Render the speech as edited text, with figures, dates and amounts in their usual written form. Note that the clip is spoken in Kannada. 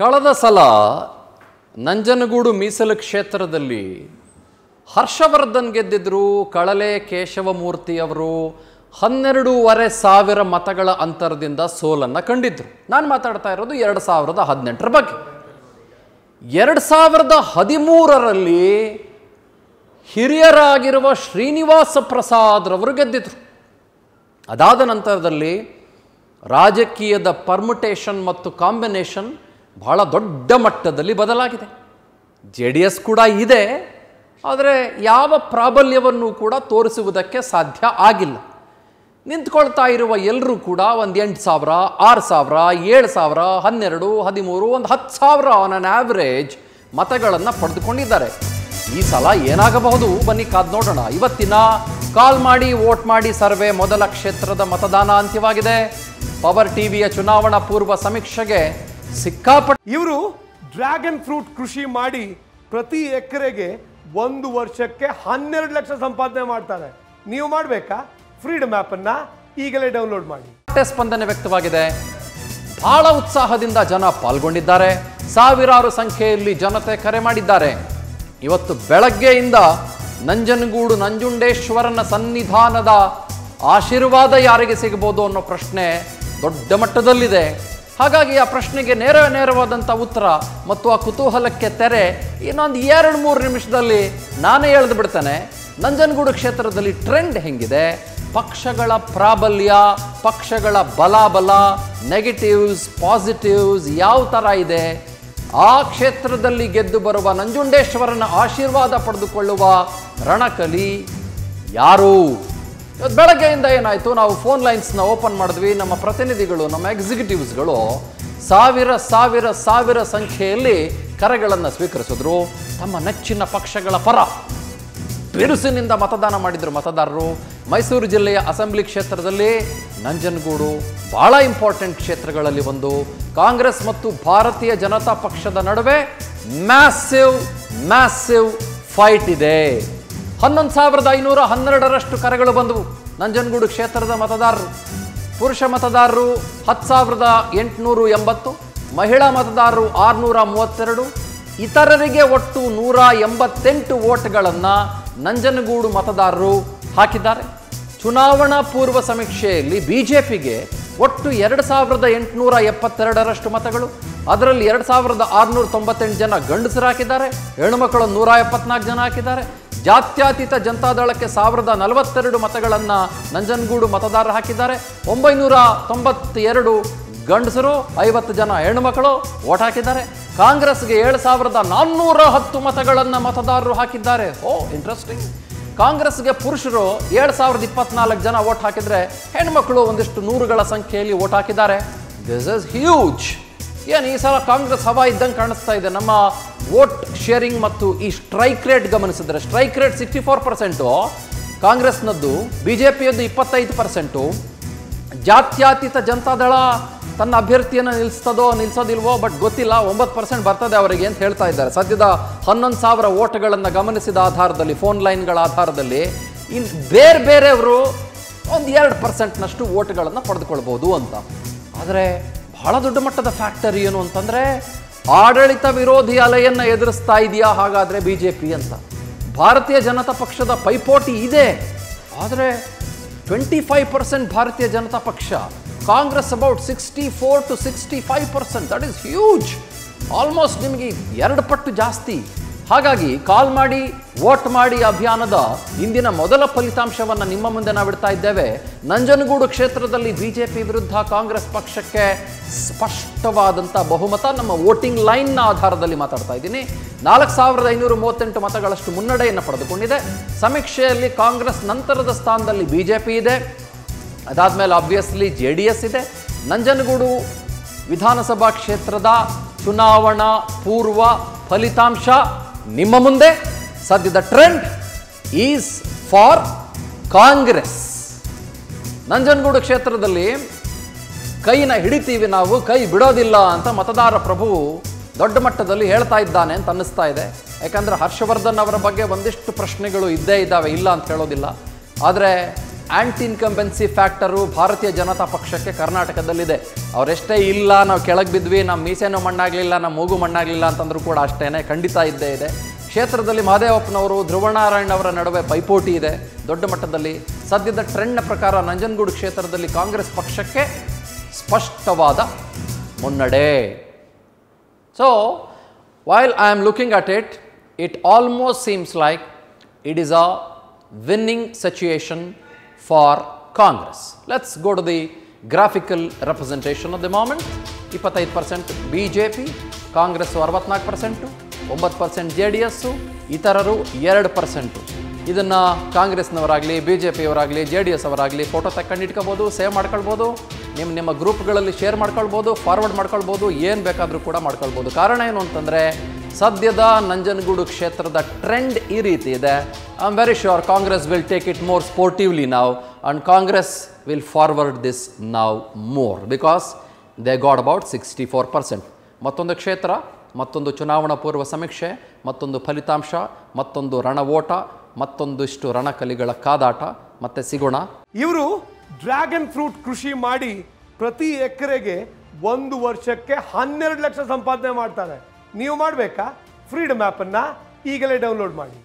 ಕಳೆದ ಸಲ ನಂಜನಗೂಡು ಮೀಸಲು ಕ್ಷೇತ್ರದಲ್ಲಿ ಹರ್ಷವರ್ಧನ್ ಗೆದ್ದಿದ್ರು. ಕಳಲೆ ಕೇಶವಮೂರ್ತಿ ಅವರು 12,500 ಮತಗಳ ಅಂತರದಿಂದ ಸೋಲನ್ನು ಕಂಡಿದ್ರು. ನಾನು ಮಾತಾಡ್ತಾ ಇರೋದು 2018 ಬಗ್ಗೆ. 2013 ಹಿರಿಯರಾಗಿರುವ ಶ್ರೀನಿವಾಸ ಪ್ರಸಾದ್ ರವರು ಗೆದ್ದಿದ್ರು. ಅದಾದ ನಂತರದಲ್ಲಿ ರಾಜಕೀಯದ ಪರ್ಮುಟೇಷನ್ ಮತ್ತು ಕಾಂಬಿನೇಷನ್ ಬಹಳ ದೊಡ್ಡ ಮಟ್ಟದಲ್ಲಿ ಬದಲಾಗಿದೆ. ಜೆ ಡಿ ಎಸ್ ಕೂಡ ಇದೆ, ಆದರೆ ಯಾವ ಪ್ರಾಬಲ್ಯವನ್ನು ಕೂಡ ತೋರಿಸುವುದಕ್ಕೆ ಸಾಧ್ಯ ಆಗಿಲ್ಲ. ನಿಂತ್ಕೊಳ್ತಾ ಇರುವ ಎಲ್ಲರೂ ಕೂಡ ಒಂದು 8,000, 6,000, 7,000, 12, 13, ಒಂದು 10,000 ಆನ್ ಅನ್ ಆವ್ರೇಜ್ ಮತಗಳನ್ನು ಪಡೆದುಕೊಂಡಿದ್ದಾರೆ. ಈ ಸಲ ಏನಾಗಬಹುದು, ಬನ್ನಿ ಕಾದು ನೋಡೋಣ. ಇವತ್ತಿನ ಕಾಲ್ ಮಾಡಿ ವೋಟ್ ಮಾಡಿ ಸರ್ವೆ ಮೊದಲ ಕ್ಷೇತ್ರದ ಮತದಾನ ಅಂತ್ಯವಾಗಿದೆ. ಪವರ್ ಟಿವಿಯ ಚುನಾವಣಾ ಪೂರ್ವ ಸಮೀಕ್ಷೆಗೆ ಸಿಕ್ಕಾಪಟ್ಟೆ. ಇವರು ಡ್ರ್ಯಾಗನ್ ಫ್ರೂಟ್ ಕೃಷಿ ಮಾಡಿ ಪ್ರತಿ ಎಕರೆಗೆ 1 ವರ್ಷಕ್ಕೆ 12 ಲಕ್ಷ ಸಂಪಾದನೆ ಮಾಡ್ತಾರೆ. ನೀವು ಮಾಡಬೇಕಾ? ಫ್ರೀಡಮ್ ಆ್ಯಪ್ ಅನ್ನ ಈಗಲೇ ಡೌನ್ಲೋಡ್ ಮಾಡಿ. ಸ್ಪಂದನೆ ವ್ಯಕ್ತವಾಗಿದೆ, ಬಹಳ ಉತ್ಸಾಹದಿಂದ ಜನ ಪಾಲ್ಗೊಂಡಿದ್ದಾರೆ. ಸಾವಿರಾರು ಸಂಖ್ಯೆಯಲ್ಲಿ ಜನತೆ ಕರೆ ಮಾಡಿದ್ದಾರೆ. ಇವತ್ತು ಬೆಳಗ್ಗೆಯಿಂದ ನಂಜನಗೂಡು ನಂಜುಂಡೇಶ್ವರನ ಸನ್ನಿಧಾನದ ಆಶೀರ್ವಾದ ಯಾರಿಗೆ ಸಿಗಬಹುದು ಅನ್ನೋ ಪ್ರಶ್ನೆ ದೊಡ್ಡ ಮಟ್ಟದಲ್ಲಿದೆ. ಹಾಗಾಗಿ ಆ ಪ್ರಶ್ನೆಗೆ ನೇರವಾದಂಥ ಉತ್ತರ ಮತ್ತು ಆ ಕುತೂಹಲಕ್ಕೆ ತೆರೆ ಇನ್ನೊಂದು 2-3 ನಿಮಿಷದಲ್ಲಿ ನಾನೇ ಎಳೆದು ಬಿಡ್ತೇನೆ. ನಂಜನಗೂಡು ಕ್ಷೇತ್ರದಲ್ಲಿ ಟ್ರೆಂಡ್ ಹೆಂಗಿದೆ, ಪಕ್ಷಗಳ ಪ್ರಾಬಲ್ಯ, ಪಕ್ಷಗಳ ಬಲಾಬಲ, ನೆಗೆಟಿವ್ಸ್, ಪಾಸಿಟಿವ್ಸ್ ಯಾವ ಥರ ಇದೆ, ಆ ಕ್ಷೇತ್ರದಲ್ಲಿ ಗೆದ್ದು ಬರುವ ನಂಜುಂಡೇಶ್ವರನ ಆಶೀರ್ವಾದ ಪಡೆದುಕೊಳ್ಳುವ ರಣಕಲಿ ಯಾರು? ಇವತ್ತು ಬೆಳಗ್ಗೆಯಿಂದ ಏನಾಯಿತು, ನಾವು ಫೋನ್ ಲೈನ್ಸ್ನ ಓಪನ್ ಮಾಡಿದ್ವಿ. ನಮ್ಮ ಪ್ರತಿನಿಧಿಗಳು, ನಮ್ಮ ಎಕ್ಸಿಕ್ಯೂಟಿವ್ಸ್ಗಳು ಸಾವಿರ ಸಂಖ್ಯೆಯಲ್ಲಿ ಕರೆಗಳನ್ನು ಸ್ವೀಕರಿಸಿದ್ರು. ತಮ್ಮ ನೆಚ್ಚಿನ ಪಕ್ಷಗಳ ಪರ ಬಿರುಸಿನಿಂದ ಮತದಾನ ಮಾಡಿದರು ಮತದಾರರು. ಮೈಸೂರು ಜಿಲ್ಲೆಯ ಅಸೆಂಬ್ಲಿ ಕ್ಷೇತ್ರದಲ್ಲಿ ನಂಜನಗೂಡು ಭಾಳ ಇಂಪಾರ್ಟೆಂಟ್ ಕ್ಷೇತ್ರಗಳಲ್ಲಿ ಒಂದು. ಕಾಂಗ್ರೆಸ್ ಮತ್ತು ಭಾರತೀಯ ಜನತಾ ಪಕ್ಷದ ನಡುವೆ ಮ್ಯಾಸಿವ್ ಫೈಟ್ ಇದೆ. 11,512 ಕರೆಗಳು ಬಂದವು ನಂಜನಗೂಡು ಕ್ಷೇತ್ರದ ಮತದಾರರು. ಪುರುಷ ಮತದಾರರು 10,880, ಮಹಿಳಾ ಮತದಾರರು 632, ಇತರರಿಗೆ ಒಟ್ಟು 188 ವೋಟ್ಗಳನ್ನು ನಂಜನಗೂಡು ಮತದಾರರು ಹಾಕಿದ್ದಾರೆ. ಚುನಾವಣಾ ಪೂರ್ವ ಸಮೀಕ್ಷೆಯಲ್ಲಿ ಬಿಜೆಪಿಗೆ ಒಟ್ಟು 2,872 ಮತಗಳು. ಅದರಲ್ಲಿ 2,698 ಜನ ಗಂಡಸರು ಹಾಕಿದ್ದಾರೆ, ಹೆಣ್ಣುಮಕ್ಕಳು 174 ಜನ ಹಾಕಿದ್ದಾರೆ. ಜಾತ್ಯತೀತ ಜನತಾದಳಕ್ಕೆ 1,042 ಮತಗಳನ್ನು ನಂಜನಗೂಡು ಮತದಾರರು ಹಾಕಿದ್ದಾರೆ. 992 ಗಂಡಸರು, 50 ಜನ ಹೆಣ್ಣುಮಕ್ಕಳು ಓಟ್ ಹಾಕಿದ್ದಾರೆ. ಕಾಂಗ್ರೆಸ್ಗೆ 7,410 ಮತಗಳನ್ನು ಮತದಾರರು ಹಾಕಿದ್ದಾರೆ. Oh interesting. ಕಾಂಗ್ರೆಸ್ಗೆ ಪುರುಷರು 7,024 ಜನ ಓಟ್ ಹಾಕಿದರೆ, ಹೆಣ್ಮಕ್ಕಳು ಒಂದಿಷ್ಟು ನೂರುಗಳ ಸಂಖ್ಯೆಯಲ್ಲಿ ಓಟ್ ಹಾಕಿದ್ದಾರೆ. This is huge. ಏನು ಈ ಸಲ ಕಾಂಗ್ರೆಸ್ ಹವಾ ಇದ್ದಂಗೆ ಕಾಣಿಸ್ತಾ ಇದೆ. ನಮ್ಮ ವೋಟ್ ಶೇರಿಂಗ್ ಮತ್ತು ಈ ಸ್ಟ್ರೈಕ್ ರೇಟ್ ಗಮನಿಸಿದರೆ, ಸ್ಟ್ರೈಕ್ ರೇಟ್ 64% ಕಾಂಗ್ರೆಸ್ನದ್ದು, ಬಿಜೆಪಿಯದ್ದು 25%. ಜಾತ್ಯತೀತ ಜನತಾದಳ ತನ್ನ ಅಭ್ಯರ್ಥಿಯನ್ನು ನಿಲ್ಲಿಸೋದಿಲ್ವೋ ಬಟ್ ಗೊತ್ತಿಲ್ಲ, 9% ಬರ್ತದೆ ಅವರಿಗೆ ಅಂತ ಹೇಳ್ತಾ ಇದ್ದಾರೆ. ಸದ್ಯದ 11,000 ವೋಟ್ಗಳನ್ನು ಗಮನಿಸಿದ ಆಧಾರದಲ್ಲಿ, ಫೋನ್ ಲೈನ್ಗಳ ಆಧಾರದಲ್ಲಿ ಇನ್ನು ಬೇರೆಯವರು ಒಂದು 2% ವೋಟ್ಗಳನ್ನು ಪಡೆದುಕೊಳ್ಬೋದು ಅಂತ. ಆದರೆ ಬಹಳ ದೊಡ್ಡ ಮಟ್ಟದ ಫ್ಯಾಕ್ಟರ್ ಏನು ಅಂತಂದರೆ, ಆಡಳಿತ ವಿರೋಧಿ ಅಲೆಯನ್ನು ಎದುರಿಸ್ತಾ ಇದೆಯಾ ಹಾಗಾದರೆ ಬಿಜೆಪಿ ಅಂತ. ಭಾರತೀಯ ಜನತಾ ಪಕ್ಷದ ಪೈಪೋಟಿ ಇದೆ, ಆದರೆ 25% Bharatiya Janata Paksha, Congress about 64 to 65%. That is huge, almost ನಿಮಗೆ 2 ಪಟ್ಟು ಜಾಸ್ತಿ. ಹಾಗಾಗಿ ಕಾಲ್ ಮಾಡಿ ವೋಟ್ ಮಾಡಿ ಅಭಿಯಾನದ ಇಂದಿನ ಮೊದಲ ಫಲಿತಾಂಶವನ್ನು ನಿಮ್ಮ ಮುಂದೆ ನಾವು ಇಡ್ತಾ ಇದ್ದೇವೆ. ನಂಜನಗೂಡು ಕ್ಷೇತ್ರದಲ್ಲಿ ಬಿಜೆಪಿ ವಿರುದ್ಧ ಕಾಂಗ್ರೆಸ್ ಪಕ್ಷಕ್ಕೆ ಸ್ಪಷ್ಟವಾದಂಥ ಬಹುಮತ. ನಮ್ಮ ವೋಟಿಂಗ್ ಲೈನ್ನ ಆಧಾರದಲ್ಲಿ ಮಾತಾಡ್ತಾ ಇದ್ದೀನಿ. 4,538 ಮತಗಳಷ್ಟು ಮುನ್ನಡೆಯನ್ನು ಪಡೆದುಕೊಂಡಿದೆ. ಸಮೀಕ್ಷೆಯಲ್ಲಿ ಕಾಂಗ್ರೆಸ್ ನಂತರದ ಸ್ಥಾನದಲ್ಲಿ ಬಿಜೆಪಿ ಇದೆ, ಅದಾದಮೇಲೆ ಆಬ್ವಿಯಸ್ಲಿ ಜೆ ಡಿ ಎಸ್ ಇದೆ. ನಂಜನಗೂಡು ವಿಧಾನಸಭಾ ಕ್ಷೇತ್ರದ ಚುನಾವಣಾ ಪೂರ್ವ ಫಲಿತಾಂಶ ನಿಮ್ಮ ಮುಂದೆ. ಸದ್ಯದ trend is for Congress. Nanjangud ಕ್ಷೇತ್ರದಲ್ಲಿ ಕೈನ ಹಿಡಿತೀವಿ ನಾವು, ಕೈ ಬಿಡೋದಿಲ್ಲ ಅಂತ ಮತದಾರ ಪ್ರಭುವು ದೊಡ್ಡ ಮಟ್ಟದಲ್ಲಿ ಹೇಳ್ತಾ ಇದ್ದಾನೆ ಅಂತ ಅನ್ನಿಸ್ತಾ ಇದೆ. ಯಾಕಂದರೆ ಹರ್ಷವರ್ಧನ್ ಅವರ ಬಗ್ಗೆ ಒಂದಿಷ್ಟು ಪ್ರಶ್ನೆಗಳು ಇದ್ದೇ ಇದ್ದಾವೆ, ಇಲ್ಲ ಅಂತ ಹೇಳೋದಿಲ್ಲ. ಆದರೆ ಆಂಟಿ ಇನ್ಕಂಬೆನ್ಸಿ ಫ್ಯಾಕ್ಟರು ಭಾರತೀಯ ಜನತಾ ಪಕ್ಷಕ್ಕೆ ಕರ್ನಾಟಕದಲ್ಲಿದೆ. ಅವರೆಷ್ಟೇ ಇಲ್ಲ, ನಾವು ಕೆಳಗೆ ಬಿದ್ವಿ, ನಮ್ಮ ಮೀಸೆನೂ ಮಣ್ಣಾಗಲಿಲ್ಲ, ನಮ್ಮ ಮೂಗು ಮಣ್ಣಾಗಲಿಲ್ಲ ಅಂತಂದರೂ ಕೂಡ ಅಷ್ಟೇ ಖಂಡಿತ ಇದ್ದೇ ಇದೆ. ಕ್ಷೇತ್ರದಲ್ಲಿ ಮಹದೇವಪ್ಪನವರು, ಧ್ರುವನಾರಾಯಣ್ ಅವರ ನಡುವೆ ಪೈಪೋಟಿ ಇದೆ ದೊಡ್ಡ ಮಟ್ಟದಲ್ಲಿ. ಸದ್ಯದ ಟ್ರೆಂಡ್ನ ಪ್ರಕಾರ ನಂಜನಗೂಡು ಕ್ಷೇತ್ರದಲ್ಲಿ ಕಾಂಗ್ರೆಸ್ ಪಕ್ಷಕ್ಕೆ ಸ್ಪಷ್ಟವಾದ ಮುನ್ನಡೆ. So while I am looking at it, it almost seems like it is a winning situation for Congress. Let's go to the graphical representation of the moment. 25% BJP, Congress 64%, 9% JDS, ಇತರರು 2%. ಇದನ್ನು ಕಾಂಗ್ರೆಸ್ನವರಾಗಲಿ, ಬಿ ಜೆ ಪಿಯವರಾಗಲಿ, ಜೆ ಡಿ ಎಸ್ ಅವರಾಗಲಿ ಫೋಟೋ ತಗೊಂಡು ಇಟ್ಕೊಬೋದು, ಸೇವ್ ಮಾಡ್ಕೊಳ್ಬೋದು, ನಿಮ್ಮ ಗ್ರೂಪ್ಗಳಲ್ಲಿ ಶೇರ್ ಮಾಡ್ಕೊಳ್ಬೋದು, ಫಾರ್ವರ್ಡ್ ಮಾಡ್ಕೊಳ್ಬೋದು, ಏನು ಬೇಕಾದರೂ ಕೂಡ ಮಾಡ್ಕೊಳ್ಬೋದು. ಕಾರಣ ಏನು ಅಂತಂದರೆ ಸದ್ಯದ ನಂಜನಗೂಡು ಕ್ಷೇತ್ರದ ಟ್ರೆಂಡ್ ಈ ರೀತಿ ಇದೆ. I am very sure Congress will take it more sportively ನಾವು and Congress will forward this ನಾವು more because they got about 64%. ಮತ್ತೊಂದು ಕ್ಷೇತ್ರ, ಮತ್ತೊಂದು ಚುನಾವಣಾ ಪೂರ್ವ ಸಮೀಕ್ಷೆ, ಮತ್ತೊಂದು ಫಲಿತಾಂಶ, ಮತ್ತೊಂದು ರಣವೋಟ, ಮತ್ತೊಂದಿಷ್ಟು ರಣಕಲಿಗಳ ಕಾದಾಟ. ಮತ್ತೆ ಸಿಗೋಣ. ಇವರು ಡ್ರ್ಯಾಗನ್ ಫ್ರೂಟ್ ಕೃಷಿ ಮಾಡಿ ಪ್ರತಿ ಎಕರೆಗೆ 1 ವರ್ಷಕ್ಕೆ 12 ಲಕ್ಷ ಸಂಪಾದನೆ ಮಾಡ್ತಾರೆ. ನೀವು ಮಾಡಬೇಕಾ? ಫ್ರೀಡಮ್ ಆ್ಯಪನ್ನು ಈಗಲೇ ಡೌನ್ಲೋಡ್ ಮಾಡಿ.